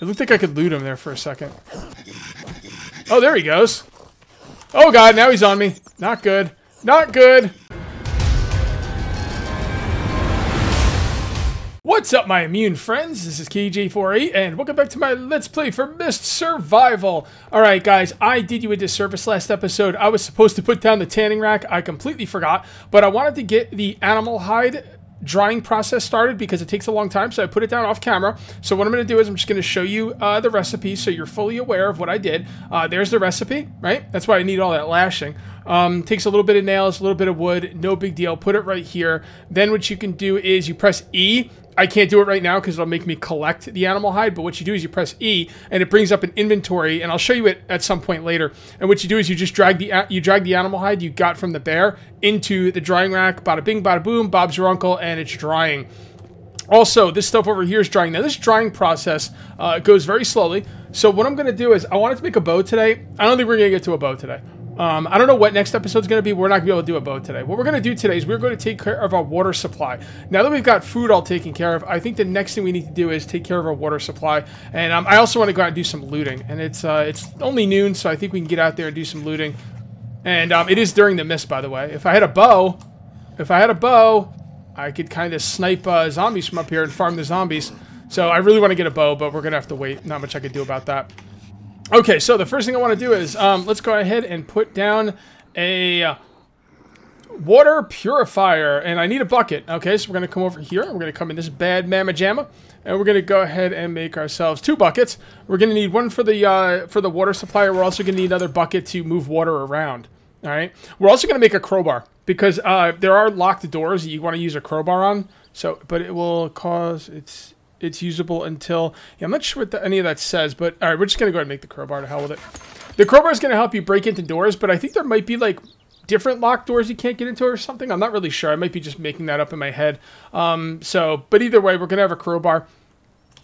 It looked like I could loot him there for a second. Oh, there he goes. Oh god, now he's on me. Not good. Not good. What's up, my immune friends? This is Kage848, and welcome back to my Let's Play for Mist Survival. Alright guys, I did you a disservice last episode. I was supposed to put down the tanning rack. I completely forgot, but I wanted to get the animal hide drying process started because it takes a long time, so I put it down off camera. So what I'm going to do is I'm just going to show you the recipe so you're fully aware of what I did. There's the recipe, right? That's why I need all that lashing. Takes a little bit of nails, a little bit of wood, no big deal. Put it right here. Then what you can do is you press E. I can't do it right now because it'll make me collect the animal hide, but what you do is you press E and it brings up an inventory, and I'll show you it at some point later. And what you do is you just drag the animal hide you got from the bear into the drying rack. Bada bing, bada boom, Bob's your uncle, and it's drying. Also, this stuff over here is drying. Now, this drying process goes very slowly. So what I'm going to do is I wanted to make a bow today. I don't think we're going to get to a bow today. I don't know what next episode is going to be. We're not going to be able to do a boat today. What we're going to do today is we're going to take care of our water supply. Now that we've got food all taken care of, I think the next thing we need to do is take care of our water supply. And I also want to go out and do some looting. And it's only noon, so I think we can get out there and do some looting. And it is during the mist, by the way. If I had a bow, I could kind of snipe zombies from up here and farm the zombies. So I really want to get a bow, but we're going to have to wait. Not much I could do about that. Okay, so the first thing I want to do is, let's go ahead and put down a water purifier, and I need a bucket. Okay, so we're going to come over here, we're going to come in this bad mamma jamma, and we're going to go ahead and make ourselves two buckets. We're going to need one for the water supplier. We're also going to need another bucket to move water around. All right, we're also going to make a crowbar, because there are locked doors that you want to use a crowbar on, so, but it will cause, it's usable until, yeah, I'm not sure what any of that says, but all right, we're just going to go ahead and make the crowbar. To hell with it. The crowbar is going to help you break into doors, but I think there might be like different locked doors you can't get into or something. I'm not really sure. I might be just making that up in my head. But either way, we're going to have a crowbar.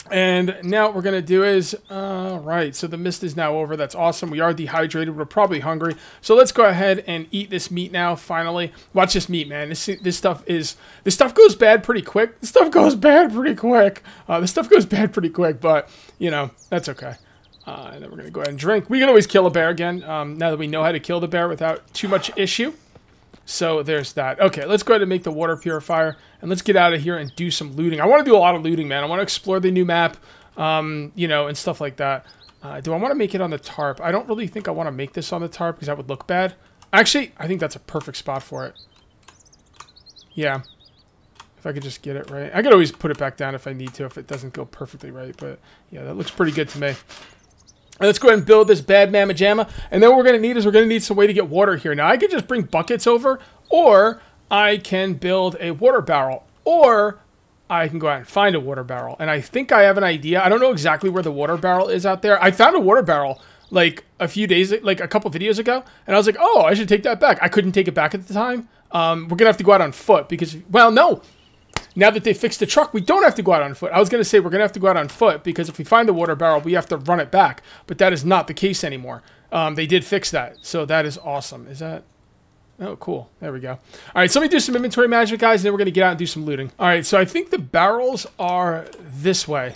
And now what we're going to do is, right, so the mist is now over. That's awesome. We are dehydrated. We're probably hungry. So let's go ahead and eat this meat now, finally. Watch this meat, man. This stuff goes bad pretty quick. This stuff goes bad pretty quick. This stuff goes bad pretty quick, but, you know, that's okay. And then we're going to go ahead and drink. We can always kill a bear again, now that we know how to kill the bear without too much issue. So there's that. Okay, let's go ahead and make the water purifier, and let's get out of here and do some looting. I want to do a lot of looting, man. I want to explore the new map, you know, and stuff like that. Do I want to make it on the tarp? I don't really think I want to make this on the tarp because that would look bad. Actually, I think that's a perfect spot for it. Yeah. If I could just get it right. I could always put it back down if I need to, if it doesn't go perfectly right. But, yeah, that looks pretty good to me. Let's go ahead and build this bad mamma jamma, and then what we're going to need is we're going to need some way to get water here. Now, I could just bring buckets over, or I can build a water barrel, or I can go out and find a water barrel. And I think I have an idea. I don't know exactly where the water barrel is out there. I found a water barrel like a couple videos ago, and I was like, oh, I should take that back. I couldn't take it back at the time. We're going to have to go out on foot because, well, no. Now that they fixed the truck, we don't have to go out on foot. I was going to say we're going to have to go out on foot because if we find the water barrel, we have to run it back. But that is not the case anymore. They did fix that. So that is awesome. Is that... Oh, cool. There we go. All right, so let me do some inventory management, guys, and then we're going to get out and do some looting. All right, so I think the barrels are this way.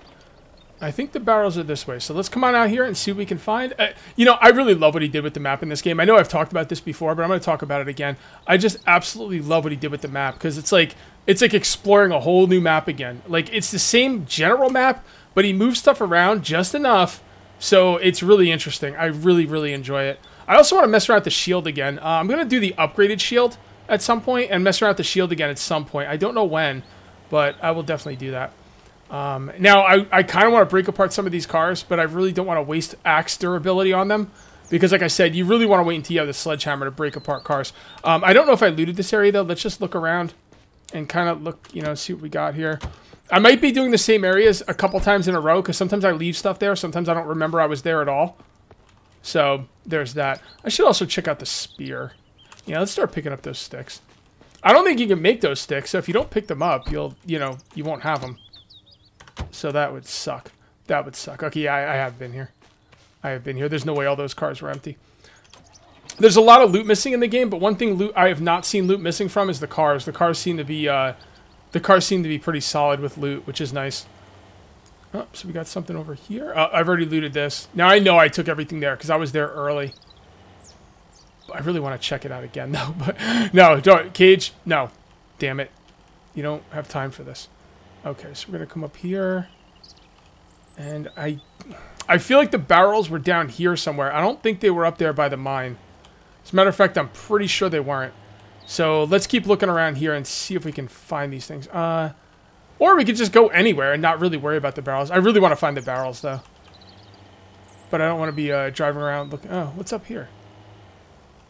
I think the barrels are this way. So let's come on out here and see what we can find. You know, I really love what he did with the map in this game. I know I've talked about this before, but I'm going to talk about it again. I just absolutely love what he did with the map because it's like exploring a whole new map again. Like, it's the same general map, but he moves stuff around just enough. So it's really interesting. I really, really enjoy it. I also want to mess around with the shield again. I'm going to do the upgraded shield at some point and mess around with the shield again at some point. I don't know when, but I will definitely do that. Now, I kind of want to break apart some of these cars, but I really don't want to waste axe durability on them. Because, like I said, you really want to wait until you have the sledgehammer to break apart cars. I don't know if I looted this area, though. Let's just look around and kind of look, you know, see what we got here. I might be doing the same areas a couple times in a row, because sometimes I leave stuff there. Sometimes I don't remember I was there at all. So, there's that. I should also check out the spear. Yeah, let's start picking up those sticks. I don't think you can make those sticks, so if you don't pick them up, you won't have them. So that would suck. That would suck. Okay, yeah, I have been here. I have been here. There's no way all those cars were empty. There's a lot of loot missing in the game, but one thing I have not seen loot missing from is the cars. The cars seem to be pretty solid with loot, which is nice. Oh, so we got something over here. I've already looted this. Now I know I took everything there because I was there early. I really want to check it out again though. But no, don't. Cage, no. Damn it. You don't have time for this. Okay, so we're going to come up here. And I feel like the barrels were down here somewhere. I don't think they were up there by the mine. As a matter of fact, I'm pretty sure they weren't. So let's keep looking around here and see if we can find these things. Or we could just go anywhere and not really worry about the barrels. I really want to find the barrels, though. But I don't want to be driving around looking. Oh, what's up here?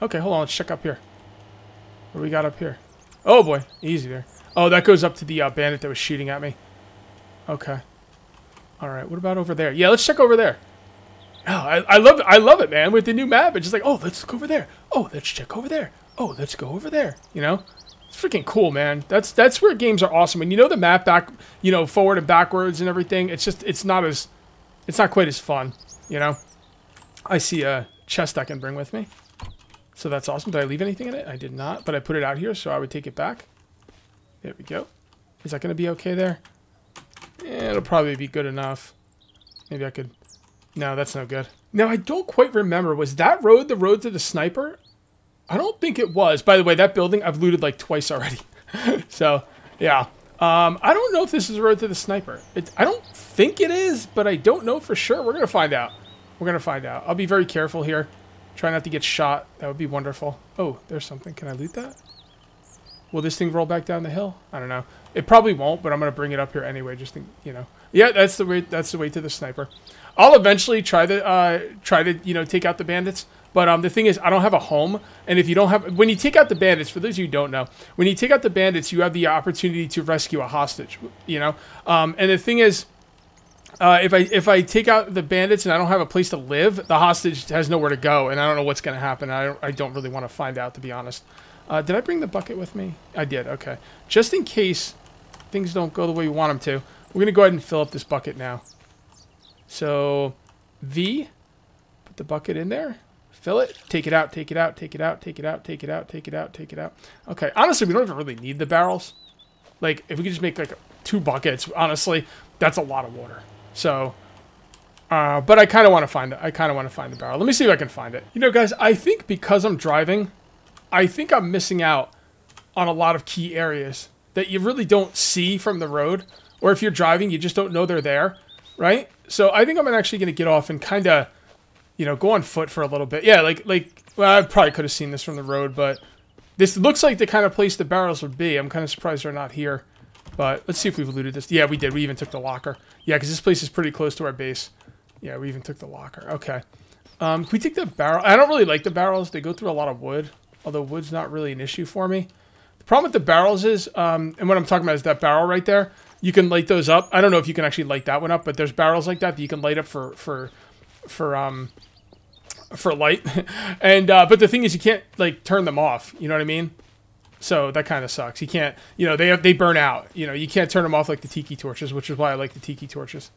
Okay, hold on. Let's check up here. What do we got up here? Oh, boy. Easy there. Oh, that goes up to the bandit that was shooting at me. Okay. All right. What about over there? Yeah, let's check over there. Oh, I love it, man. With the new map, it's just like, oh, let's look over there. Oh, let's check over there. Oh, let's go over there. You know, it's freaking cool, man. That's where games are awesome. And you know the map back, you know, forward and backwards and everything. It's just it's not quite as fun. You know, I see a chest I can bring with me, so that's awesome. Did I leave anything in it? I did not, but I put it out here, so I would take it back. There we go. Is that going to be okay there? Yeah, it'll probably be good enough. Maybe I could. No, that's no good. Now I don't quite remember. Was that road the road to the sniper? I don't think it was. By the way, that building, I've looted like twice already. So, yeah. I don't know if this is the road to the sniper. I don't think it is, but I don't know for sure. We're going to find out. We're going to find out. I'll be very careful here. Try not to get shot. That would be wonderful. Oh, there's something. Can I loot that? Will this thing roll back down the hill? I don't know. It probably won't, but I'm going to bring it up here anyway. Just think, you know. Yeah, that's the way. That's the way to the sniper. I'll eventually try to you know, take out the bandits. But the thing is, I don't have a home, and if you don't have... When you take out the bandits, for those of you who don't know, when you take out the bandits, you have the opportunity to rescue a hostage, you know? And the thing is, if I take out the bandits and I don't have a place to live, the hostage has nowhere to go, and I don't know what's going to happen. I don't really want to find out, to be honest. Did I bring the bucket with me? I did, okay. Just in case things don't go the way you want them to, we're going to go ahead and fill up this bucket now. So, V, put the bucket in there. Fill it, take it out, take it out, take it out, take it out, take it out, take it out, take it out. Okay, honestly, we don't even really need the barrels. Like, if we could just make, like, 2 buckets, honestly, that's a lot of water. So, but I kind of want to find it. I kind of want to find the barrel. Let me see if I can find it. You know, guys, I think because I'm driving, I think I'm missing out on a lot of key areas that you really don't see from the road. Or if you're driving, you just don't know they're there, right? So I think I'm actually going to get off and kind of... You know, go on foot for a little bit. Yeah, like, well, I probably could have seen this from the road, but this looks like the kind of place the barrels would be. I'm kind of surprised they're not here, but let's see if we've looted this. Yeah, we did. We even took the locker. Yeah, because this place is pretty close to our base. Yeah, we even took the locker. Okay. Can we take the barrel? I don't really like the barrels. They go through a lot of wood, although wood's not really an issue for me. The problem with the barrels is, and what I'm talking about is that barrel right there. You can light those up. I don't know if you can actually light that one up, but there's barrels like that that you can light up for light. And but the thing is, you can't like turn them off, you know what I mean? So that kind of sucks. You can't, you know, they burn out, you know. You can't turn them off like the tiki torches, which is why I like the tiki torches.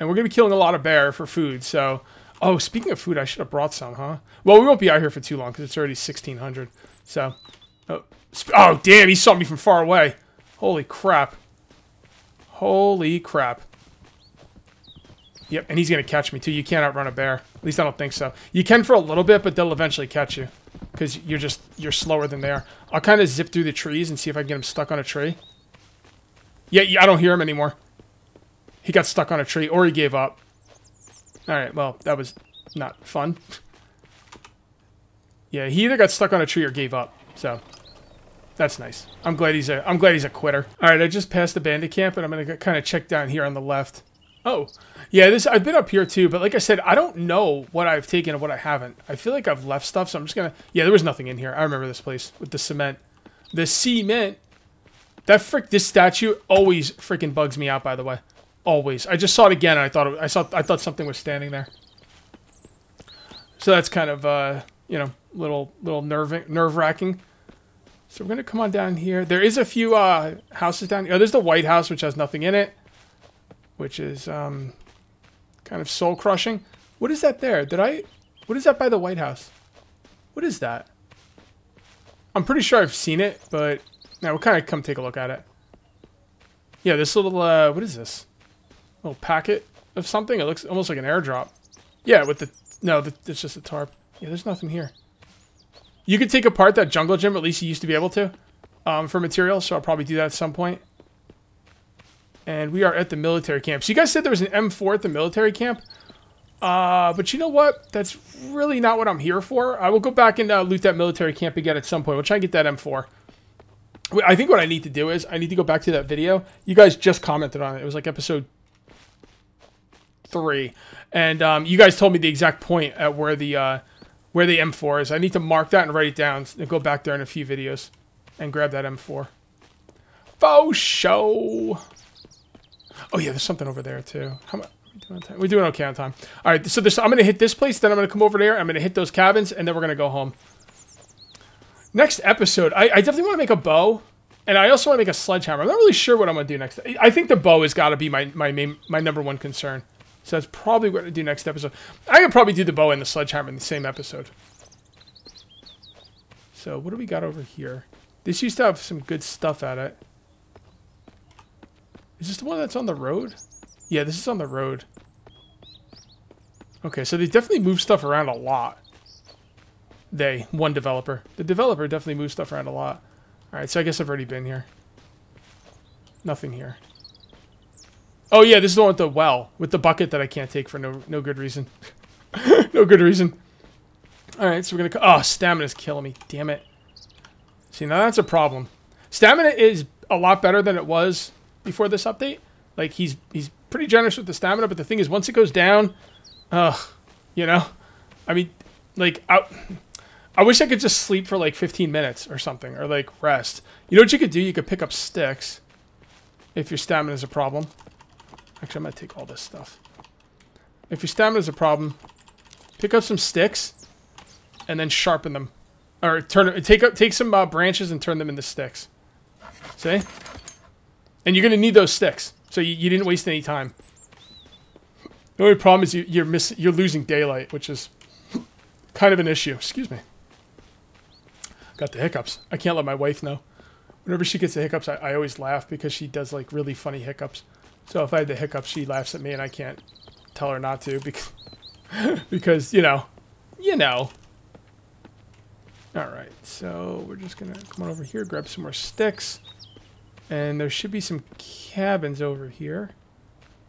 And we're gonna be killing a lot of bear for food. So, oh, speaking of food, I should have brought some, huh? Well, we won't be out here for too long because it's already 1600. So oh damn, he saw me from far away. Holy crap, holy crap. Yep, and he's going to catch me, too. You can't outrun a bear. At least I don't think so. You can for a little bit, but they'll eventually catch you. Because you're slower than they are. I'll kind of zip through the trees and see if I can get him stuck on a tree. Yeah, I don't hear him anymore. He got stuck on a tree, or he gave up. Alright, well, that was not fun. Yeah, he either got stuck on a tree or gave up, so... That's nice. I'm glad he's a quitter. Alright, I just passed the bandit camp, and I'm going to kind of check down here on the left. Oh, yeah, I've been up here too, but like I said, I don't know what I've taken and what I haven't. I feel like I've left stuff, so I'm just gonna... Yeah, there was nothing in here. I remember this place with the cement. The cement! This statue always freaking bugs me out, by the way. Always. I just saw it again, and I thought something was standing there. So that's kind of, you know, little nerve-wracking. So we're gonna come on down here. There is a few houses down here. Oh, there's the White House, which has nothing in it. Which is kind of soul-crushing. What is that there? What is that by the White House? What is that? I'm pretty sure I've seen it, but... Now, we'll kind of come take a look at it. Yeah, this little... What is this? little packet of something. It looks almost like an airdrop. Yeah, with the... No, it's just a tarp. Yeah, there's nothing here. You could take apart that jungle gym, at least you used to be able to, for materials, so I'll probably do that at some point. And we are at the military camp. So you guys said there was an M4 at the military camp. But you know what? That's really not what I'm here for. I will go back and loot that military camp again at some point. We'll try and get that M4. I think what I need to do is I need to go back to that video. You guys just commented on it. It was like episode 3. And you guys told me the exact point at where the M4 is. I need to mark that and write it down and go back there in a few videos and grab that M4. Faux show! Oh yeah, there's something over there too. How much? We're doing okay on time. All right, so I'm going to hit this place, then I'm going to come over there, I'm going to hit those cabins, and then we're going to go home. Next episode, I definitely want to make a bow, and I also want to make a sledgehammer. I'm not really sure what I'm going to do next. I think the bow has got to be my number one concern. So that's probably what I'm going to do next episode. I could probably do the bow and the sledgehammer in the same episode. So what do we got over here? This used to have some good stuff at it. Is this the one that's on the road? Yeah, this is on the road. Okay, so they definitely move stuff around a lot. One developer. The developer definitely moves stuff around a lot. Alright, so I guess I've already been here. Nothing here. Oh yeah, this is the one with the well. With the bucket that I can't take for no good reason. No good reason. Alright, so we're gonna... Oh, stamina's killing me. Damn it. See, now that's a problem. Stamina is a lot better than it was before this update. Like, he's pretty generous with the stamina, but the thing is, once it goes down, you know? I mean, like, I wish I could just sleep for, like, 15 minutes or something, or, like, rest. You know what you could do? You could pick up sticks if your stamina is a problem. Actually, I'm going to take all this stuff. If your stamina is a problem, pick up some sticks and then sharpen them. Or take some branches and turn them into sticks. See? And you're going to need those sticks. So you didn't waste any time. The only problem is you're losing daylight, which is kind of an issue. Excuse me. Got the hiccups. I can't let my wife know. Whenever she gets the hiccups, I always laugh because she does like really funny hiccups. So if I had the hiccups, she laughs at me and I can't tell her not to because, you know. All right, so we're just going to come on over here, grab some more sticks. And there should be some cabins over here.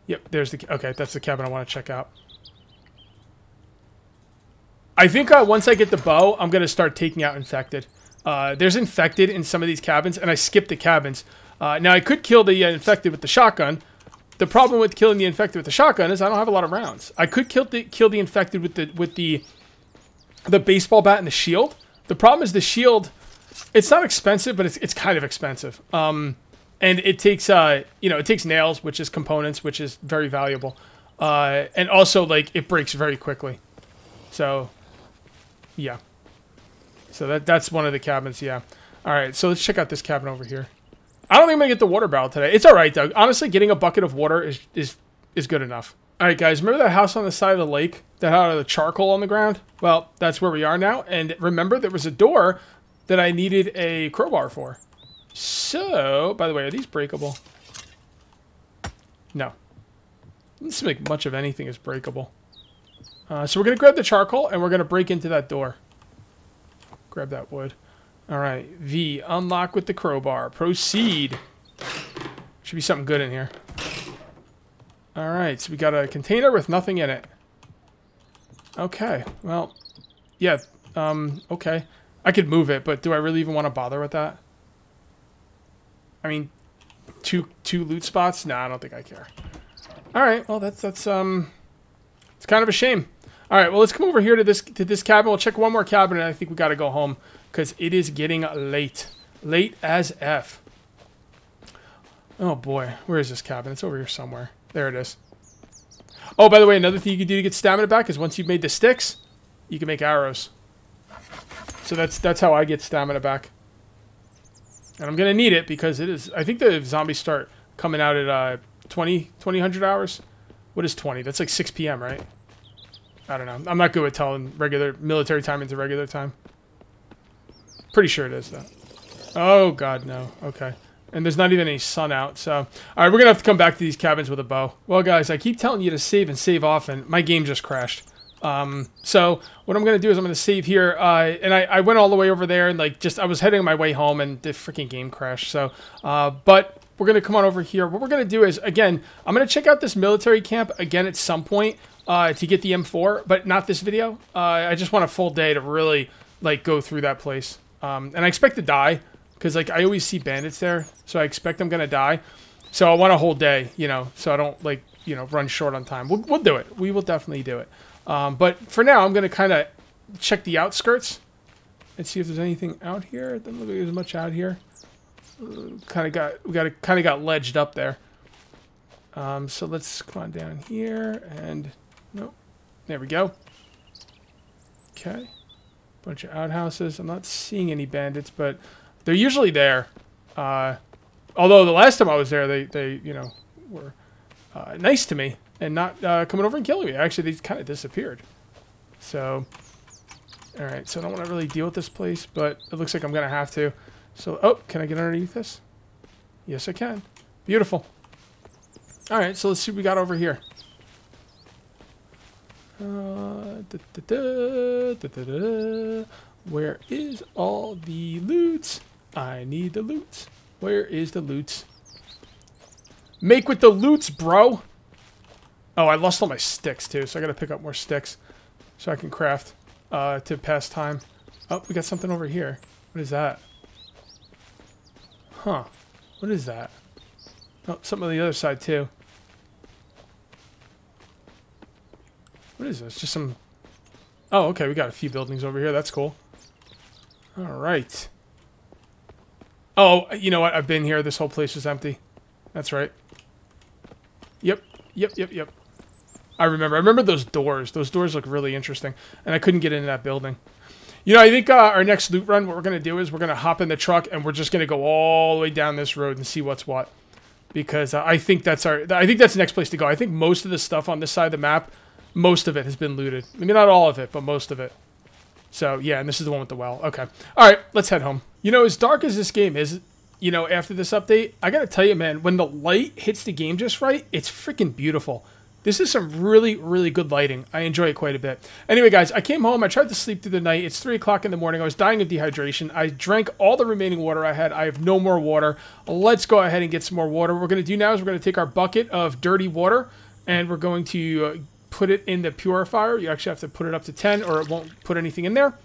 Yep, there's the... Okay, that's the cabin I want to check out. I think once I get the bow, I'm going to start taking out infected. There's infected in some of these cabins, and I skipped the cabins. Now, I could kill the infected with the shotgun. The problem with killing the infected with the shotgun is I don't have a lot of rounds. I could kill the infected with the baseball bat and the shield. The problem is the shield... It's not expensive, but it's kind of expensive. And it takes, it takes nails, which is components, which is very valuable. And also, like, it breaks very quickly. So, yeah. So that's one of the cabins, yeah. All right, so let's check out this cabin over here. I don't think I'm going to get the water barrel today. It's all right, Doug. Honestly, getting a bucket of water is good enough. All right, guys, remember that house on the side of the lake that had the charcoal on the ground? Well, that's where we are now. And remember, there was a door... that I needed a crowbar for. So, by the way, are these breakable? No. Doesn't seem like much of anything is breakable. So we're going to grab the charcoal and we're going to break into that door. Grab that wood. Alright, V, unlock with the crowbar. Proceed. Should be something good in here. Alright, so we got a container with nothing in it. Okay, well, yeah, okay. I could move it, but do I really even want to bother with that? I mean, two loot spots? Nah, I don't think I care. All right, well that's it's kind of a shame. All right, well let's come over here to this cabin. We'll check one more cabin, and I think we got to go home because it is getting late, late as f. Oh boy, where is this cabin? It's over here somewhere. There it is. Oh, by the way, another thing you can do to get stamina back is once you've made the sticks, you can make arrows. So that's how I get stamina back. And I'm going to need it because it is... I think the zombies start coming out at 2000 hours. What is 20? That's like 6 p.m., right? I don't know. I'm not good with telling regular military time into regular time. Pretty sure it is, though. Oh, God, no. Okay. And there's not even any sun out, so... All right, we're going to have to come back to these cabins with a bow. Well, guys, I keep telling you to save and save often. My game just crashed. So what I'm going to do is I'm going to save here. And I went all the way over there and, like, just... I was heading my way home and the freaking game crashed, so... but we're going to come on over here. What we're going to do is, again, I'm going to check out this military camp again at some point to get the M4, but not this video. I just want a full day to really, like, go through that place. And I expect to die. Because, like, I always see bandits there, so I expect I'm going to die. So I want a whole day, you know, so I don't, like, you know, run short on time. We'll do it. We will definitely do it. But for now, I'm going to kind of check the outskirts and see if there's anything out here. It doesn't look like there's much out here. We kind of got ledged up there. So let's come on down here and... Nope. There we go. Okay. Bunch of outhouses. I'm not seeing any bandits, but... They're usually there, although the last time I was there, they you know, were nice to me and not coming over and killing me. Actually, they kind of disappeared. So, all right, so I don't want to really deal with this place, but it looks like I'm going to have to. So, oh, can I get underneath this? Yes, I can. Beautiful. All right, so let's see what we got over here. Where is all the loot? I need the loot. Where is the loot? Make with the loots, bro. Oh, I lost all my sticks too, so I gotta pick up more sticks so I can craft to pass time. Oh, we got something over here. What is that? Huh? What is that? Oh, something on the other side too. What is this? Just some. Oh, okay. We got a few buildings over here. That's cool. All right. Oh, you know what? I've been here. This whole place was empty. That's right. Yep. Yep, yep, yep. I remember. I remember those doors. Those doors look really interesting. And I couldn't get into that building. You know, I think our next loot run, what we're going to do is we're going to hop in the truck and we're just going to go all the way down this road and see what's what. Because I think that's the next place to go. I think most of the stuff on this side of the map, most of it has been looted. Maybe not all of it, but most of it. So, yeah, and this is the one with the well. Okay. All right, let's head home. You know, as dark as this game is, you know, after this update, I got to tell you, man, when the light hits the game just right, it's freaking beautiful. This is some really, really good lighting. I enjoy it quite a bit. Anyway, guys, I came home. I tried to sleep through the night. It's 3 o'clock in the morning. I was dying of dehydration. I drank all the remaining water I had. I have no more water. Let's go ahead and get some more water. What we're going to do now is we're going to take our bucket of dirty water, and we're going to... put it in the purifier. You actually have to put it up to 10 or it won't put anything in there.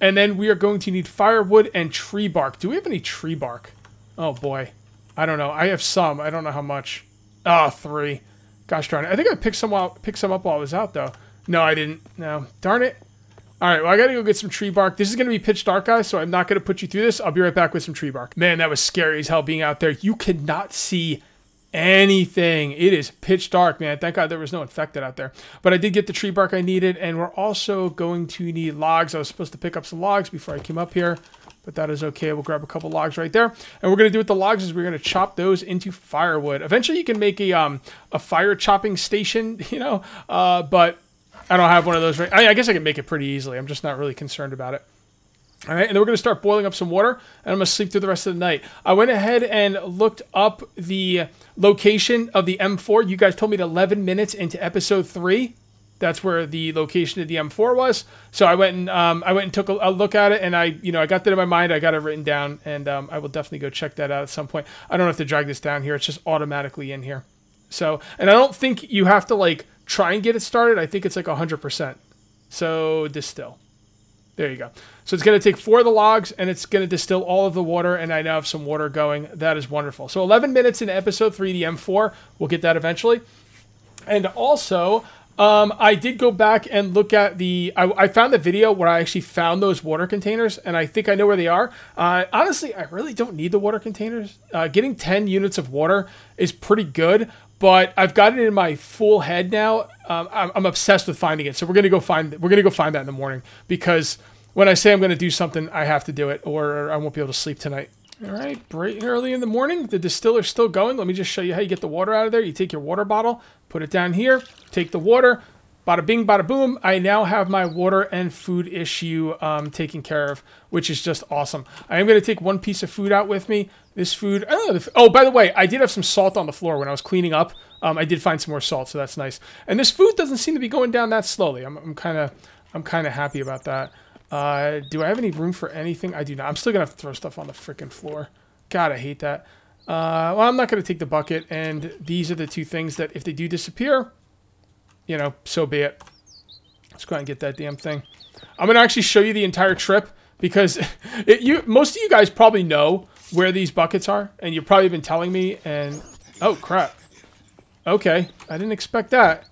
And then we are going to need firewood and tree bark. Do we have any tree bark? Oh boy. I don't know. I have some. I don't know how much. Ah, 3. Gosh darn it. I think I picked some up while I was out though. No, I didn't. No. Darn it. All right, well, I got to go get some tree bark. This is going to be pitch dark, guys, so I'm not going to put you through this. I'll be right back with some tree bark. Man, that was scary as hell being out there. You could not see anything. It is pitch dark, man. Thank God there was no infected out there. But I did get the tree bark I needed, and we're also going to need logs. I was supposed to pick up some logs before I came up here, but that is okay. We'll grab a couple logs right there, and we're going to do with the logs is we're going to chop those into firewood. Eventually, you can make a fire chopping station, you know, but I don't have one of those right. I guess I can make it pretty easily. I'm just not really concerned about it. All right, and then we're going to start boiling up some water, and I'm going to sleep through the rest of the night. I went ahead and looked up the location of the M4. You guys told me to 11 minutes into episode 3. That's where the location of the M4 was. So I went and took a look at it, and I got that in my mind. I got it written down, and I will definitely go check that out at some point. I don't have to drag this down here. It's just automatically in here. So, and I don't think you have to, like, try and get it started. I think it's like 100%. So distill. There you go. So it's going to take 4 of the logs, and it's going to distill all of the water, and I now have some water going. That is wonderful. So 11 minutes in episode 3, the M4. We'll get that eventually. And also, I did go back and look at the... I found the video where I actually found those water containers, and I think I know where they are. Honestly, I really don't need the water containers. Getting 10 units of water is pretty good, but I've got it in my full head now. I'm obsessed with finding it, so we're gonna go find that in the morning, because when I say I'm gonna do something, I have to do it, or I won't be able to sleep tonight. All right, bright and early in the morning, the distiller's still going. Let me just show you how you get the water out of there. You take your water bottle, put it down here, take the water, Bada bing, bada boom. I now have my water and food issue taken care of, which is just awesome. I am going to take one piece of food out with me. This food... Oh, by the way, I did have some salt on the floor when I was cleaning up. I did find some more salt, so that's nice. And this food doesn't seem to be going down that slowly. I'm kind of happy about that. Do I have any room for anything? I do not. I'm still going to have to throw stuff on the frickin' floor. God, I hate that. Well, I'm not going to take the bucket, and these are the two things that if they do disappear... You know, so be it. Let's go out and get that damn thing. I'm going to actually show you the entire trip because most of you guys probably know where these buckets are, and you've probably been telling me, and... Oh, crap. Okay, I didn't expect that.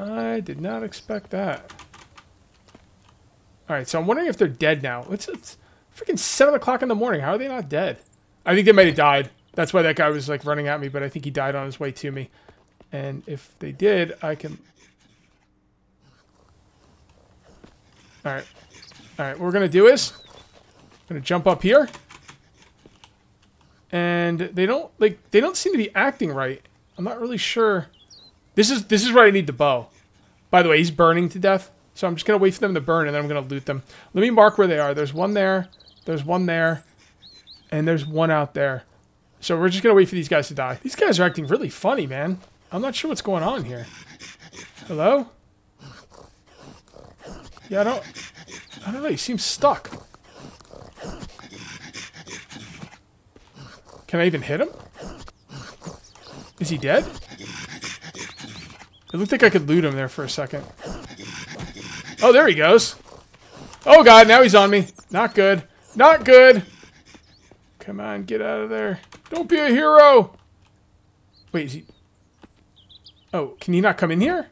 I did not expect that. Alright, so I'm wondering if they're dead now. It's freaking 7 o'clock in the morning. How are they not dead? I think they might have died. That's why that guy was, like, running at me, but I think he died on his way to me. And if they did, I can... Alright. Alright, what we're going to do is... I'm going to jump up here. And they don't, like, they don't seem to be acting right. I'm not really sure. This is where I need the bow. By the way, he's burning to death. So I'm just going to wait for them to burn, and then I'm going to loot them. Let me mark where they are. There's one there. There's one there. And there's one out there. So we're just going to wait for these guys to die. These guys are acting really funny, man. I'm not sure what's going on here. Hello? Yeah, I don't know. You seem stuck. Can I even hit him? Is he dead? It looked like I could loot him there for a second. Oh, there he goes. Oh, God, now he's on me. Not good. Not good. Come on, get out of there. Don't be a hero. Wait, is he... Oh, can you not come in here?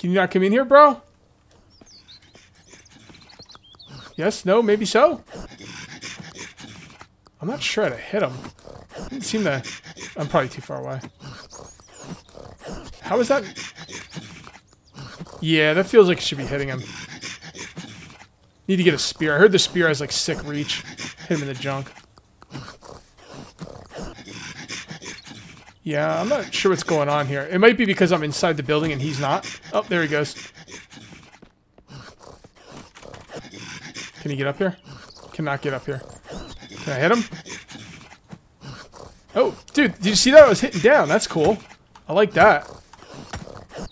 Can you not come in here, bro? Yes, no, maybe so? I'm not sure I'd hit him. Didn't seem to... I'm probably too far away. How is that? Yeah, that feels like it should be hitting him. Need to get a spear. I heard the spear has, like, sick reach. Hit him in the junk. Yeah, I'm not sure what's going on here. It might be because I'm inside the building and he's not. Oh, there he goes. Can he get up here? Cannot get up here. Can I hit him? Oh, dude, did you see that? I was hitting down. That's cool. I like that.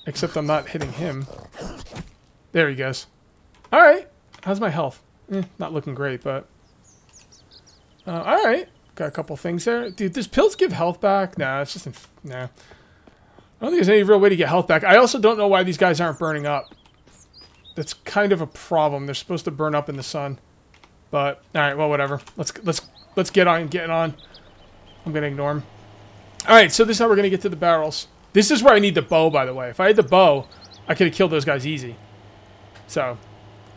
Except I'm not hitting him. There he goes. All right. How's my health? Not looking great, but... all right. Got a couple things there. Dude, does pills give health back? Nah, it's just... Nah. I don't think there's any real way to get health back. I also don't know why these guys aren't burning up. That's kind of a problem. They're supposed to burn up in the sun. But, alright, well, whatever. Let's get on and get on. I'm going to ignore them. Alright, so this is how we're going to get to the barrels. This is where I need the bow, by the way. If I had the bow, I could have killed those guys easy. So,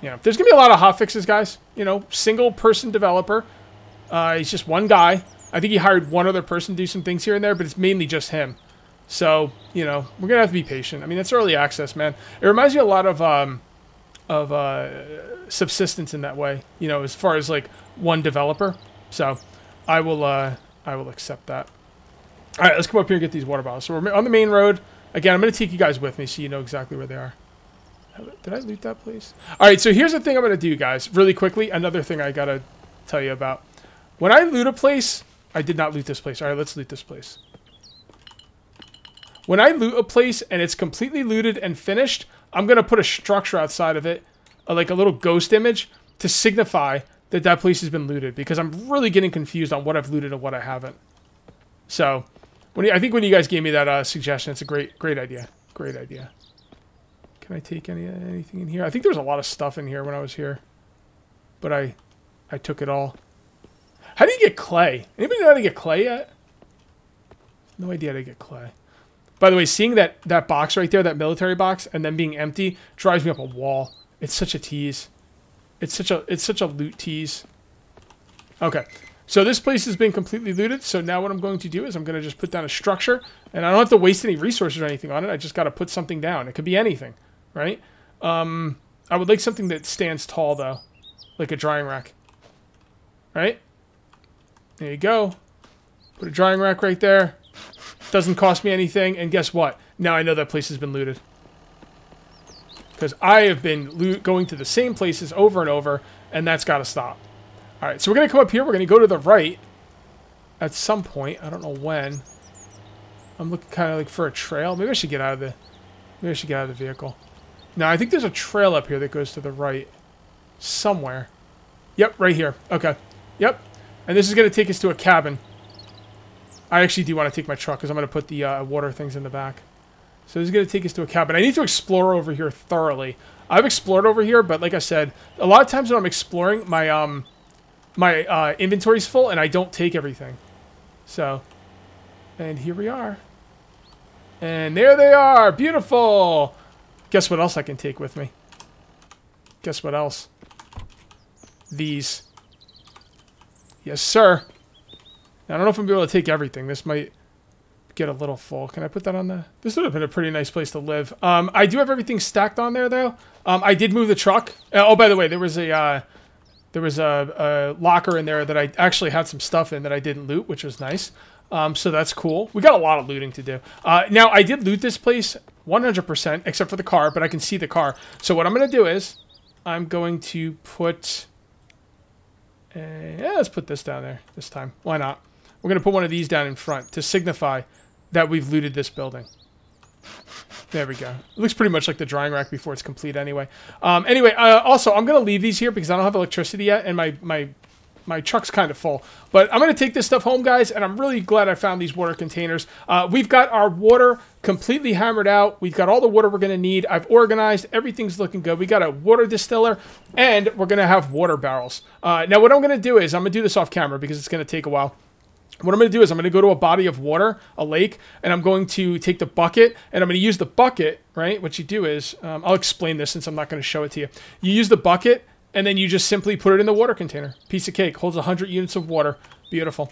you know. There's going to be a lot of hot fixes, guys. You know, single-person developer. He's just one guy. I think he hired one other person to do some things here and there, but it's mainly just him. So, you know, we're going to have to be patient. I mean, that's early access, man. It reminds me a lot of Subsistence in that way, you know, as far as, like, one developer. So, I will accept that. All right, let's come up here and get these water bottles. So, we're on the main road. Again, I'm going to take you guys with me so you know exactly where they are. Did I loot that place? All right, so here's the thing I'm going to do, guys. Really quickly, another thing I got to tell you about. When I loot a place... I did not loot this place. Alright, let's loot this place. When I loot a place and it's completely looted and finished, I'm going to put a structure outside of it, like a little ghost image, to signify that that place has been looted. Because I'm really getting confused on what I've looted and what I haven't. So, I think when you guys gave me that suggestion, it's a great idea. Great idea. Can I take anything in here? I think there was a lot of stuff in here when I was here. But I took it all. How do you get clay? Anybody know how to get clay yet? No idea how to get clay. By the way, seeing that box right there, that military box, and then being empty, drives me up a wall. It's such a tease. It's such a loot tease. Okay. So this place has been completely looted, so now what I'm going to do is I'm going to just put down a structure, and I don't have to waste any resources or anything on it. I just got to put something down. It could be anything, right? I would like something that stands tall, though, like a drying rack. Right? There you go. Put a drying rack right there. Doesn't cost me anything. And guess what? Now I know that place has been looted. because I have been going to the same places over and over, and that's got to stop. All right, so we're going to come up here. We're going to go to the right at some point. I don't know when. I'm looking kind of like for a trail. Maybe I should get out of the vehicle. Now, I think there's a trail up here that goes to the right somewhere. Yep, right here. Okay. Yep. And this is going to take us to a cabin. I actually do want to take my truck because I'm going to put the water things in the back. So this is going to take us to a cabin. I need to explore over here thoroughly. I've explored over here, but like I said, a lot of times when I'm exploring, my my inventory's full and I don't take everything. So, and here we are. And there they are. Beautiful. Guess what else I can take with me? Guess what else? These. Yes, sir. Now, I don't know if I'm going to be able to take everything. This might get a little full. Can I put that on the... This would have been a pretty nice place to live. I do have everything stacked on there, though. I did move the truck. Oh, by the way, there was a locker in there that I actually had some stuff in that I didn't loot, which was nice. So that's cool. We got a lot of looting to do. Now, I did loot this place 100%, except for the car, but I can see the car. So what I'm going to do is I'm going to put... yeah, let's put this down there this time. Why not? We're going to put one of these down in front to signify that we've looted this building. There we go. It looks pretty much like the drying rack before it's complete anyway. Also, I'm going to leave these here because I don't have electricity yet, and my truck's kind of full. But I'm going to take this stuff home, guys, and I'm really glad I found these water containers. We've got our water completely hammered out. We've got all the water we're going to need. I've organized. Everything's looking good. We got a water distiller, and we're going to have water barrels. Now, what I'm going to do is I'm going to do this off camera because it's going to take a while. What I'm going to do is I'm going to go to a body of water, a lake, and I'm going to take the bucket, and I'm going to use the bucket, right? What you do is, I'll explain this since I'm not going to show it to you. You use the bucket, and then you just simply put it in the water container. Piece of cake. Holds 100 units of water. Beautiful.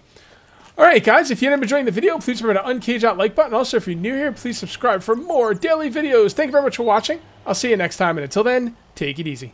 All right, guys, if you ended up enjoying the video, please remember to uncage that like button. Also, if you're new here, please subscribe for more daily videos. Thank you very much for watching. I'll see you next time, and until then, take it easy.